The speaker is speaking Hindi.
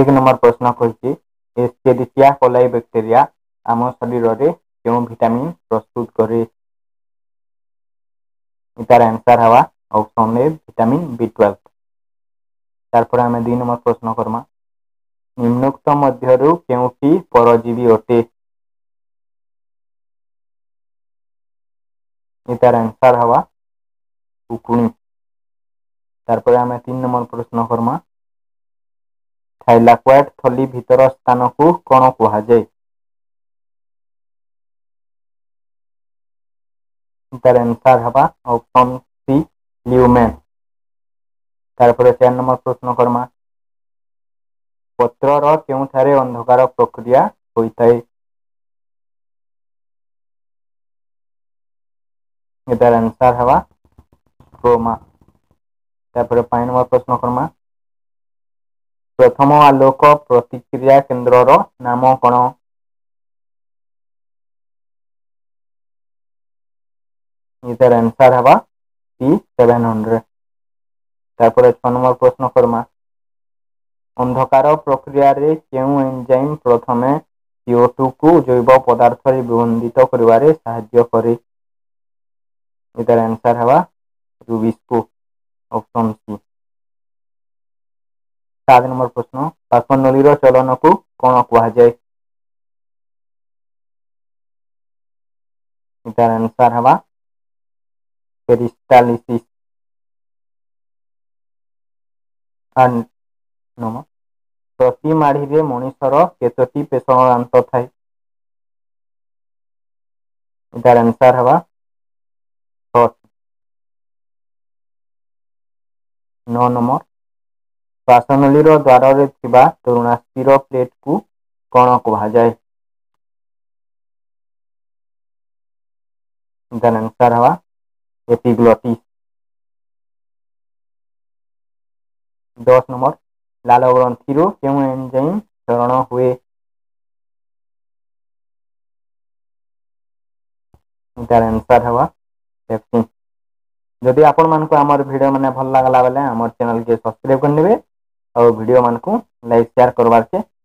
एक नंबर प्रश्न खोजी एस्केरिसिया कोलाई बैक्टेरिया आम शरीर रे क्यों विटामिन प्रस्तुत करे इतार आंसर हवा ऑप्शन ए विटामिन B12। तारपर हमें 2 नंबर प्रश्न करबा निम्नोक्त मध्य रो क्योंकि परजीवी अटे इतार आंसर हवा कुकुणी। तारपर हमें 3 नंबर प्रश्न करबा थाइलाक्वाइड थली भीतर स्थान को कौन कहा जाए आंसर हवा ऑप्शन सी ल्यूमेन। तारपर 4 नंबर प्रश्न करमा पत्र रो क्यों थारे अंधकार प्रक्रिया होता है आंसर हवा क्रोमा। तारपर 5 नंबर प्रश्न करमा प्रथम आलोक प्रतिक्रिया केन्द्र रो नाम कौन इधर आंसर हवा P700। तारपर 6 नंबर प्रश्न करमा अंधकार प्रक्रिया रे केउ एंजाइम प्रथमे CO2 को जैव पदार्थ रे विबंधित करबारे सहायता करे इधर आंसर हवा रूबिस्को ऑप्शन सी। 7 नंबर प्रश्न पार्श्वनली चलन को कौन कहुए इधर आंसर हवा पेरिस्टालिसिस। 8 नंबर प्रति माढ़ी रे मनुष्यर केतोटी पेशदांत थाए इधर आंसर हवा 9 नंबर श्वासनली द्वार तरुणास्थिर प्लेट को कौन कहा जाए आंसर हवा एपिग्लॉटिस। 10 नंबर लाल ग्रंथि रो क्यों एंजाइम क्षरण हुए आंसर हवा पेप्सिन। जदि आपण मानको हमर वीडियो माने भल लागला बेले हमर चैनल के सब्सक्राइब कर नेबे और वीडियो मानकू लाइक शेयर करवार के